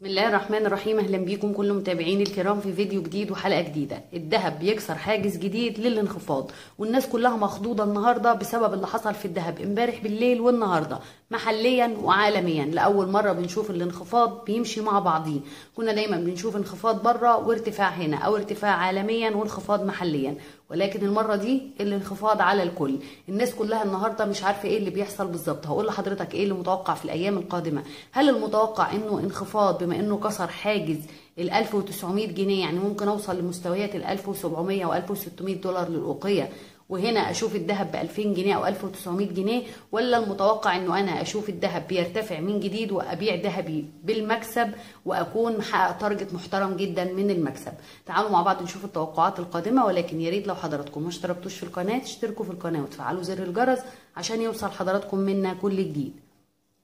بسم الله الرحمن الرحيم. اهلا بيكم كل متابعيني الكرام في فيديو جديد وحلقه جديده. الذهب بيكسر حاجز جديد للانخفاض، والناس كلها مخضوضه النهارده بسبب اللي حصل في الذهب امبارح بالليل والنهارده محليا وعالميا. لاول مره بنشوف الانخفاض بيمشي مع بعضيه، كنا دايما بنشوف انخفاض بره وارتفاع هنا او ارتفاع عالميا وانخفاض محليا، ولكن المره دي الانخفاض على الكل. الناس كلها النهارده مش عارفه ايه اللي بيحصل بالظبط. هقول لحضرتك ايه اللي متوقع في الايام القادمه. هل المتوقع انه انخفاض بما انه كسر حاجز ال 1900 جنيه، يعني ممكن اوصل لمستويات ال 1700 و 1600 دولار للأوقية، وهنا اشوف الذهب ب 2000 جنيه او 1900 جنيه، ولا المتوقع انه انا اشوف الذهب بيرتفع من جديد وابيع ذهبي بالمكسب واكون محقق تارجت محترم جدا من المكسب؟ تعالوا مع بعض نشوف التوقعات القادمه، ولكن يا ريت لو حضراتكم ما اشتركتوش في القناه تشتركوا في القناه وتفعلوا زر الجرس عشان يوصل حضراتكم منا كل جديد.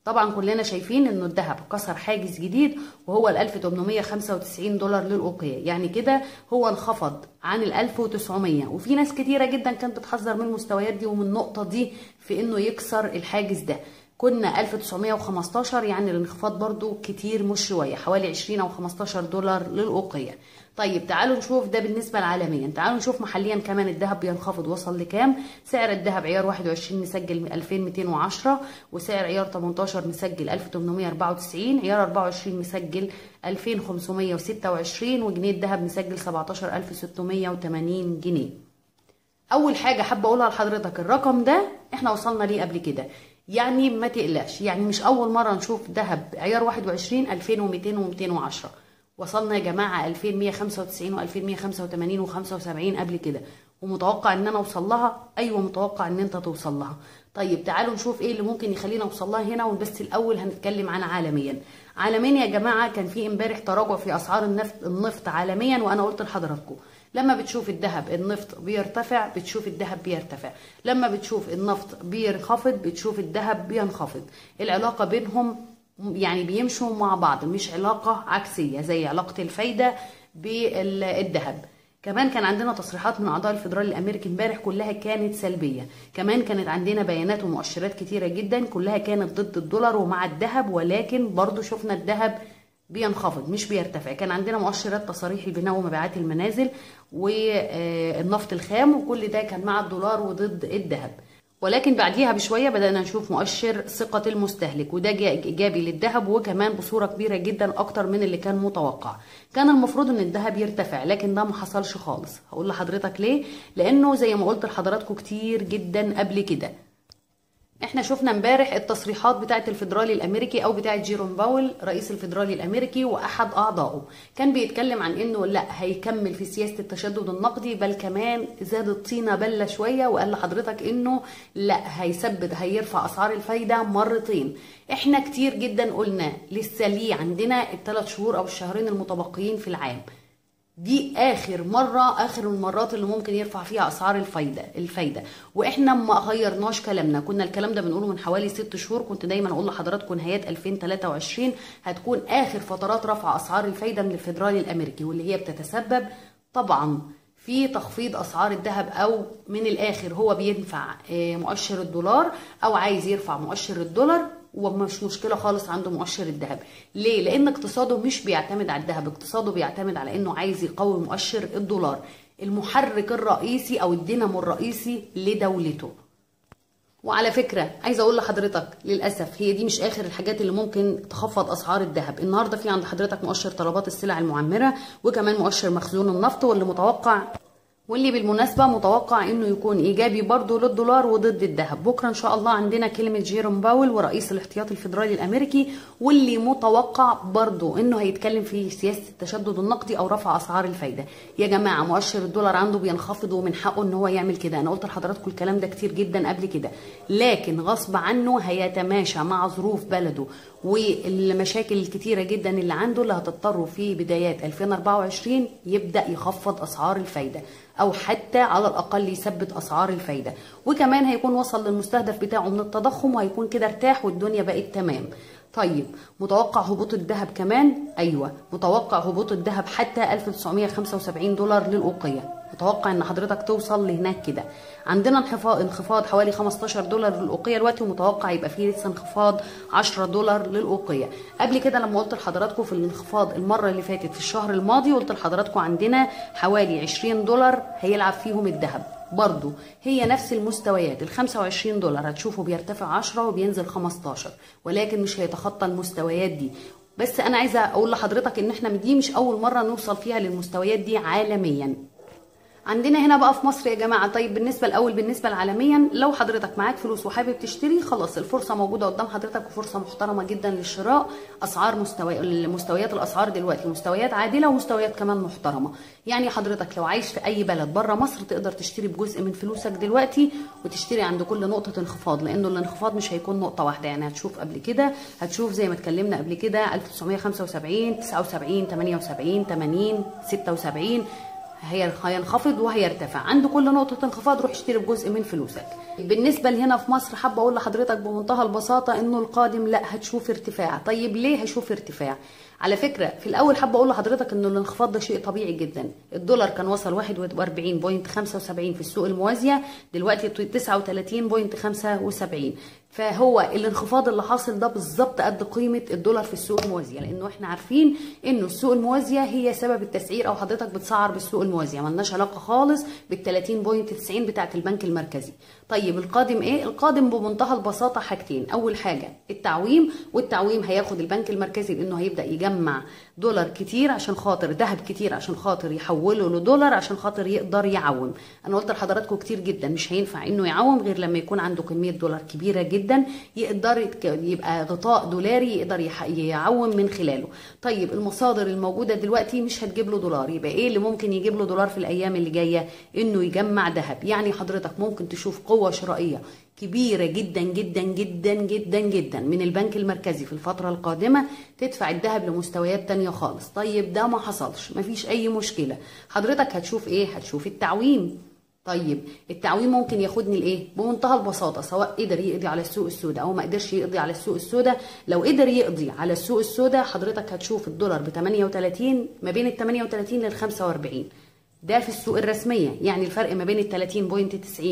طبعا كلنا شايفين انه الذهب كسر حاجز جديد وهو ال 1895 دولار للأوقية، يعني كده هو انخفض عن ال 1900، وفي ناس كتيره جدا كانت بتحذر من المستويات دي ومن النقطه دي في انه يكسر الحاجز ده. كنا 1915، يعني الانخفاض برضو كتير مش شويه، حوالي 20 او 15 دولار للأوقية. طيب تعالوا نشوف ده بالنسبه لعالميا، تعالوا نشوف محليا كمان الذهب بينخفض وصل لكام. سعر الذهب عيار 21 مسجل 2210، وسعر عيار 18 مسجل 1894، عيار 24 مسجل 2526، وجنيه الذهب مسجل 17680 جنيه. اول حاجه حابه اقولها لحضرتك، الرقم ده احنا وصلنا ليه قبل كده، يعني ما تقلقش، يعني مش اول مره نشوف ذهب عيار 21 2200 و210. وصلنا يا جماعه 2195 و2185 و75 قبل كده، ومتوقع ان انا اوصل لها. ايوه متوقع ان انت توصل لها. طيب تعالوا نشوف ايه اللي ممكن يخلينا اوصل لها هنا، وبس الاول هنتكلم عن عالميا. عالميا يا جماعه كان في امبارح تراجع في اسعار النفط عالميا، وانا قلت لحضراتكم لما بتشوف الذهب النفط بيرتفع بتشوف الذهب بيرتفع، لما بتشوف النفط بينخفض بتشوف الذهب بينخفض. العلاقه بينهم يعني بيمشوا مع بعض، مش علاقة عكسية زي علاقة الفايدة بالذهب. كمان كان عندنا تصريحات من اعضاء الفيدرالي الامريكي امبارح كلها كانت سلبية، كمان كانت عندنا بيانات ومؤشرات كتيرة جدا كلها كانت ضد الدولار ومع الذهب، ولكن برضو شفنا الذهب بينخفض مش بيرتفع. كان عندنا مؤشرات تصاريح البناء ومبيعات المنازل والنفط الخام، وكل ده كان مع الدولار وضد الذهب. ولكن بعديها بشويه بدأنا نشوف مؤشر ثقة المستهلك، وده جاء إيجابي للذهب وكمان بصورة كبيرة جدا أكتر من اللي كان متوقع. كان المفروض إن الذهب يرتفع لكن ده ما حصلش خالص. هقول لحضرتك ليه؟ لأنه زي ما قلت لحضراتكم كتير جدا قبل كده، احنا شفنا امبارح التصريحات بتاعه الفيدرالي الامريكي او بتاعه جيروم باول رئيس الفيدرالي الامريكي واحد اعضائه، كان بيتكلم عن انه لا هيكمل في سياسه التشدد النقدي، بل كمان زاد الطينه بله شويه وقال لحضرتك انه لا هيثبت هيرفع اسعار الفايده مرتين. احنا كتير جدا قلنا لسه ليه عندنا الثلاث شهور او الشهرين المتبقيين في العام، دي اخر مره اخر المرات اللي ممكن يرفع فيها اسعار الفايده، واحنا ما غيرناش كلامنا. كنا الكلام ده بنقوله من حوالي 6 شهور، كنت دايما اقول لحضراتكم نهايه 2023 هتكون اخر فترات رفع اسعار الفايده من الفيدرالي الامريكي، واللي هي بتتسبب طبعا في تخفيض اسعار الذهب، او من الاخر هو بينفع مؤشر الدولار او عايز يرفع مؤشر الدولار ومش مشكله خالص عنده مؤشر الذهب. ليه؟ لان اقتصاده مش بيعتمد على الذهب، اقتصاده بيعتمد على انه عايز يقوي مؤشر الدولار المحرك الرئيسي او الدينامو الرئيسي لدولته. وعلى فكره عايزه اقول لحضرتك للاسف هي دي مش اخر الحاجات اللي ممكن تخفض اسعار الذهب. النهارده في عند حضرتك مؤشر طلبات السلع المعمره، وكمان مؤشر مخزون النفط، واللي بالمناسبة متوقع انه يكون ايجابي برضو للدولار وضد الذهب. بكرة ان شاء الله عندنا كلمة جيروم باول ورئيس الاحتياطي الفيدرالي الامريكي، واللي متوقع برضو انه هيتكلم في سياسة التشدد النقدي او رفع اسعار الفايدة. يا جماعة مؤشر الدولار عنده بينخفض ومن حقه ان هو يعمل كده، انا قلت لحضراتكم الكلام ده كتير جدا قبل كده، لكن غصب عنه هيتماشى مع ظروف بلده والمشاكل الكتيرة جدا اللي عنده، اللي هتضطروا في بدايات 2024 يبدأ يخفض اسعار الفايدة او حتى على الاقل يثبت اسعار الفايده، وكمان هيكون وصل للمستهدف بتاعه من التضخم، وهيكون كده ارتاح والدنيا بقت تمام. طيب متوقع هبوط الذهب كمان؟ ايوه متوقع هبوط الذهب حتى 1975 دولار للأوقية، متوقع ان حضرتك توصل لهناك كده. عندنا انخفاض حوالي 15 دولار للأوقية دلوقتي، ومتوقع يبقى فيه لسه انخفاض 10 دولار للأوقية. قبل كده لما قلت لحضراتكم في الانخفاض المرة اللي فاتت في الشهر الماضي، قلت لحضراتكم عندنا حوالي 20 دولار هيلعب فيهم الذهب، برضو هي نفس المستويات. ال 25 دولار هتشوفه بيرتفع 10 وبينزل 15، ولكن مش هيتخطى المستويات دي. بس انا عايزه اقول لحضرتك ان احنا دي مش اول مره نوصل فيها للمستويات دي عالميا. عندنا هنا بقى في مصر يا جماعه. طيب بالنسبه لعالميا، لو حضرتك معاك فلوس وحابب تشتري، خلاص الفرصه موجوده قدام حضرتك، وفرصه محترمه جدا للشراء. اسعار مستويات الاسعار دلوقتي مستويات عادله ومستويات كمان محترمه. يعني حضرتك لو عايش في اي بلد بره مصر تقدر تشتري بجزء من فلوسك دلوقتي، وتشتري عند كل نقطه انخفاض، لانه الانخفاض مش هيكون نقطه واحده. يعني هتشوف قبل كده، هتشوف زي ما اتكلمنا قبل كده 1975 79 78 80 76 هينخفض وهيرتفع. عند كل نقطة انخفاض روح اشتري بجزء من فلوسك. بالنسبة لهنا في مصر، حابة اقول لحضرتك بمنتهى البساطة انه القادم لا هتشوف ارتفاع. طيب ليه هشوف ارتفاع؟ على فكرة في الاول حابة اقول لحضرتك ان الانخفاض ده شيء طبيعي جدا. الدولار كان وصل 41.75 في السوق الموازية، دلوقتي 39.75. فهو الانخفاض اللي حاصل ده بالظبط قد قيمه الدولار في السوق الموازيه، لانه احنا عارفين انه السوق الموازيه هي سبب التسعير، او حضرتك بتسعر بالسوق الموازيه، مالناش علاقه خالص بال30.90 بتاعه البنك المركزي. طيب القادم ايه؟ القادم بمنتهى البساطه حاجتين. اول حاجه التعويم، والتعويم هياخد البنك المركزي لانه هيبدا يجمع دولار كتير عشان خاطر ذهب كتير، عشان خاطر يحوله لدولار، عشان خاطر يقدر يعوم. انا قلت لحضراتكم كتير جدا مش هينفع انه يعوم غير لما يكون عنده كميه دولار كبيره جدا يقدر يبقى غطاء دولاري يقدر يعوم من خلاله. طيب المصادر الموجوده دلوقتي مش هتجيب له دولار، يبقى ايه اللي ممكن يجيب له دولار في الايام اللي جايه؟ انه يجمع ذهب. يعني حضرتك ممكن تشوف قوه شرائيه كبيرة جدا جدا جدا جدا جدا من البنك المركزي في الفترة القادمة، تدفع الذهب لمستويات تانية خالص. طيب ده ما حصلش، ما فيش أي مشكلة. حضرتك هتشوف إيه؟ هتشوف التعويم. طيب التعويم ممكن ياخدني لايه؟ بمنتهى البساطه، سواء قدر يقضي على السوق السوداء او ما قدرش يقضي على السوق السوداء. لو قدر يقضي على السوق السوداء حضرتك هتشوف الدولار ب 38، ما بين ال 38 لل 45، ده في السوق الرسميه. يعني الفرق ما بين ال 30.90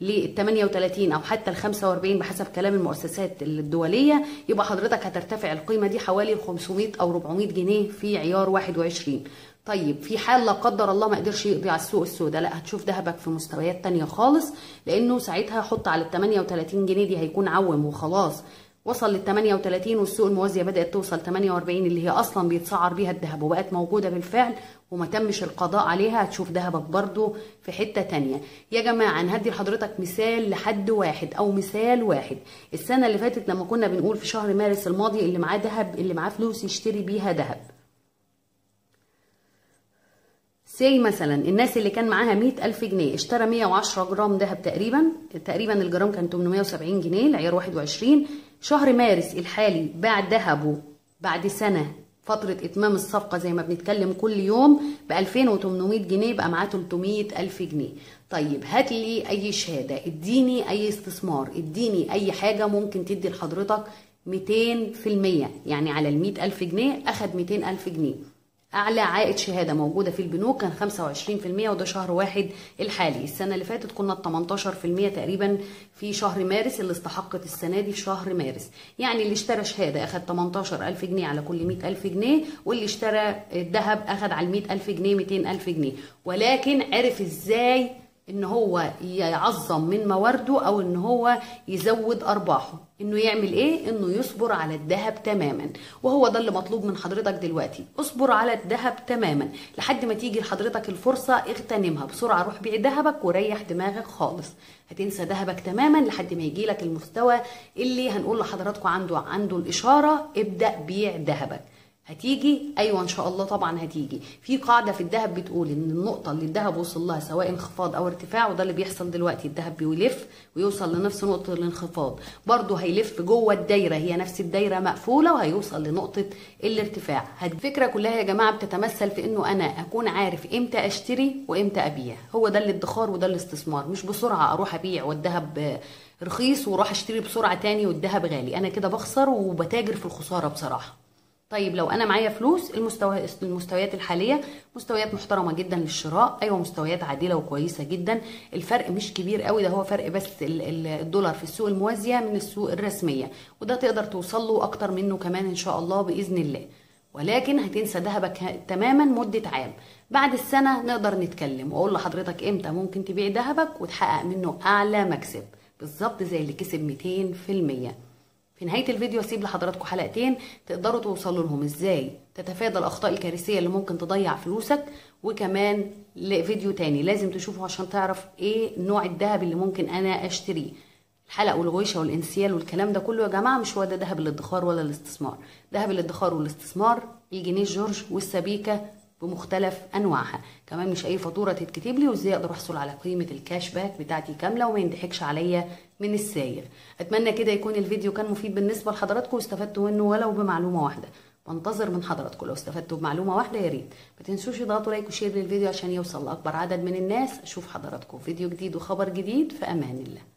لل 38 او حتى ال 45 بحسب كلام المؤسسات الدوليه، يبقى حضرتك هترتفع القيمه دي حوالي 500 او 400 جنيه في عيار 21. طيب في حال لا قدر الله ما قدرش يقضي على السوق السوداء، لا هتشوف ذهبك في مستويات تانية خالص، لانه ساعتها حط على ال 38 جنيه دي هيكون عوم وخلاص، وصل لل 38 والسوق الموازيه بدات توصل 48 اللي هي اصلا بيتسعر بيها الذهب وبقت موجوده بالفعل وما تمش القضاء عليها، هتشوف ذهبك برضو في حته تانية. يا جماعه هندي لحضرتك مثال لحد واحد او مثال واحد. السنه اللي فاتت لما كنا بنقول في شهر مارس الماضي اللي معاه ذهب، اللي معاه فلوس يشتري بيها ذهب، زي مثلا الناس اللي كان معاها 100,000 جنيه اشترى 110 جرام ذهب تقريبا الجرام كان 870 جنيه العيار 21. شهر مارس الحالي باع ذهبه بعد سنه فتره اتمام الصفقه زي ما بنتكلم كل يوم ب 2800 جنيه، بقى معاه 300,000 جنيه. طيب هات لي اي شهاده، اديني اي استثمار، اديني اي حاجه ممكن تدي لحضرتك 200%. يعني على ال 100,000 جنيه اخد 200,000 جنيه. أعلى عائد شهادة موجودة في البنوك كان 25%، وده شهر واحد الحالي. السنة اللي فاتت كنا 18% تقريبا في شهر مارس، اللي استحقت السنة دي في شهر مارس. يعني اللي اشترى شهادة أخد 18,000 جنيه على كل 100,000 جنيه، واللي اشترى الذهب أخد على 100,000 جنيه 200,000 جنيه، ولكن عرف إزاي إن هو يعظم من موارده أو إن هو يزود أرباحه. انه يعمل ايه؟ انه يصبر على الذهب تماما، وهو ده اللي مطلوب من حضرتك دلوقتي. اصبر على الذهب تماما لحد ما تيجي لحضرتك الفرصه، اغتنمها بسرعه، روح بيع ذهبك وريح دماغك خالص، هتنسى ذهبك تماما لحد ما يجيلك المستوى اللي هنقول لحضراتكم عنده الاشاره، ابدا بيع ذهبك. هتيجي؟ ايوه ان شاء الله طبعا هتيجي. في قاعده في الذهب بتقول ان النقطه اللي الذهب وصل لها سواء انخفاض او ارتفاع، وده اللي بيحصل دلوقتي، الذهب بيلف ويوصل لنفس نقطه الانخفاض، برضه هيلف جوه الدايره، هي نفس الدايره مقفوله، وهيوصل لنقطه الارتفاع. الفكره كلها يا جماعه بتتمثل في انه انا اكون عارف امتى اشتري وامتى ابيع، هو ده الادخار وده الاستثمار. مش بسرعه اروح ابيع والذهب رخيص واروح اشتري بسرعه تاني والذهب غالي، انا كده بخسر وبتاجر في الخساره بصراحه. طيب لو انا معايا فلوس، المستويات الحاليه مستويات محترمه جدا للشراء، ايوه مستويات عادله وكويسه جدا، الفرق مش كبير قوي، ده هو فرق بس الدولار في السوق الموازيه من السوق الرسميه، وده تقدر توصل له اكتر منه كمان ان شاء الله باذن الله. ولكن هتنسى ذهبك تماما مده عام، بعد السنه نقدر نتكلم واقول لحضرتك امتى ممكن تبيع ذهبك وتحقق منه اعلى مكسب، بالظبط زي اللي كسب 200%. في نهايه الفيديو هسيب لحضراتكم حلقتين تقدروا توصلوا لهم ازاي تتفادى الاخطاء الكارثيه اللي ممكن تضيع فلوسك، وكمان فيديو تاني لازم تشوفه عشان تعرف ايه نوع الذهب اللي ممكن انا اشتريه. الحلق والغويشه والانسيال والكلام ده كله يا جماعه مش هو ده ذهب الادخار ولا الاستثمار، ذهب الادخار والاستثمار الجنيه جورج والسبيكه بمختلف انواعها، كمان مش اي فاتوره تتكتب لي، وازاي اقدر احصل على قيمه الكاش باك بتاعتي كامله وما ينضحكش عليا من الساير. اتمنى كده يكون الفيديو كان مفيد بالنسبه لحضراتكم واستفدتوا منه ولو بمعلومه واحده، بنتظر من حضراتكم لو استفدتوا بمعلومه واحده يا ريت ما تنسوش تضغطوا لايك وشير للفيديو عشان يوصل لاكبر عدد من الناس. اشوف حضراتكم فيديو جديد وخبر جديد، في امان الله.